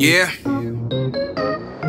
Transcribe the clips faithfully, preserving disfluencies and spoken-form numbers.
Yeah.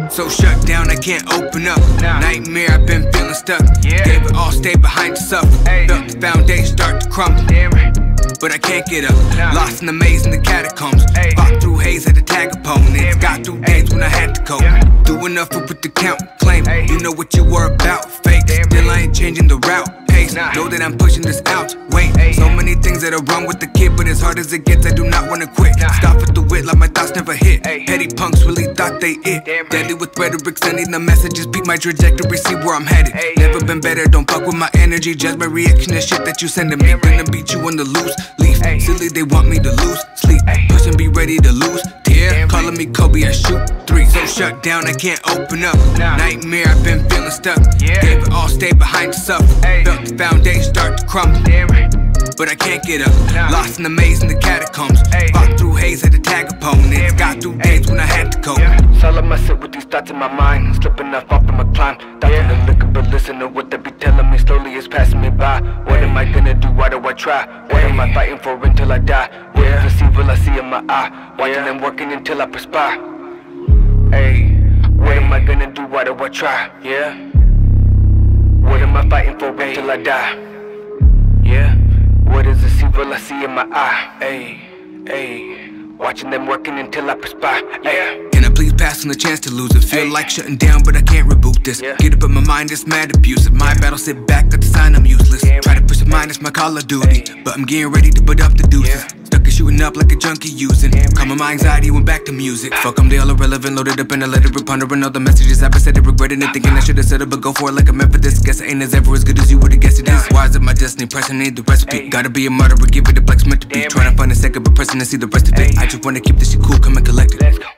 So shut down, I can't open up. Nah. Nightmare, I've been feeling stuck. Yeah. Gave it all, stay behind the suffer. Hey. Felt the foundation start to crumble. Damn right. But I can't get up. Nah. Lost in the maze in the catacombs. Hey. Fought through haze at the tag opponents. Got through days hey. when I had to cope. Yeah. Do enough up with the count, claim. Hey. You know what you were about, fake. Damn Still right. I ain't changing the route, pace. Nah. Know that I'm pushing this out, wait. Hey. So many things that are wrong with the kid, but as hard as it gets, I do not wanna quit. Nah. Stop at the wit, like my thoughts never hit. Hey. Petty punks really thought they it. Damn Deadly right. with rhetoric, sending the messages, beat my trajectory, see where I'm headed. Hey. Never been better, don't fuck with my energy, judge my reaction to shit that you sending me. Damn Gonna right. beat you on the loose leaf. Hey. Silly, they want me to lose sleep. Hey. Push and be ready to lose tear. Damn Calling right. me Kobe, I shoot three. So shut down, I can't open up. Nah. Nightmare, I've been feeling stuck. Yeah. Gave it all, stay behind the suffer. Hey. Felt the foundation start to crumble. Damn right. But I can't get up. Nah. Lost in the maze in the catacombs. Ay. Fought through haze at the tag opponents. Got through days when I had to cope. Yeah. All I must sit with these thoughts in my mind. Slipping off off of my climb. Thought yeah. to look up but listen to what they be telling me. Slowly it's passing me by. What Ay. am I gonna do? Why do I try? What Ay. am I fighting for until I die? What yeah. is evil I see in my eye? Watching yeah. and working until I perspire. Ay. What Ay. am I gonna do? Why do I try? Yeah. What am I fighting for Ay. until I die? Yeah. What is this evil I see in my eye? Ay, ay. Watching them working until I perspire. Yeah. Can I please pass on the chance to lose it? Feel ay. like shutting down, but I can't reboot this. Yeah. Get up in my mind, it's mad abusive. My yeah. battle, sit back at the sign, I'm useless. Damn. Try to push the mind, it's my call of duty. Ay. But I'm getting ready to put up the deuces. Yeah. Stuck in shooting up like a junkie using. Damn. Calming my anxiety, went back to music. Fuck them, they all irrelevant. Loaded up in a letter, pondering all the messages I've been said, regretting it. Thinking I should've said it, but go for it like I meant for this. Guess I ain't as ever as good as you would've guessed it is. Why is it my destiny? Pressing, need the recipe. Ay. Gotta be a murderer, give it a flex meant to be. Trying to find a second, but pressing to see the rest of it. I just wanna keep this shit cool, come and collect it.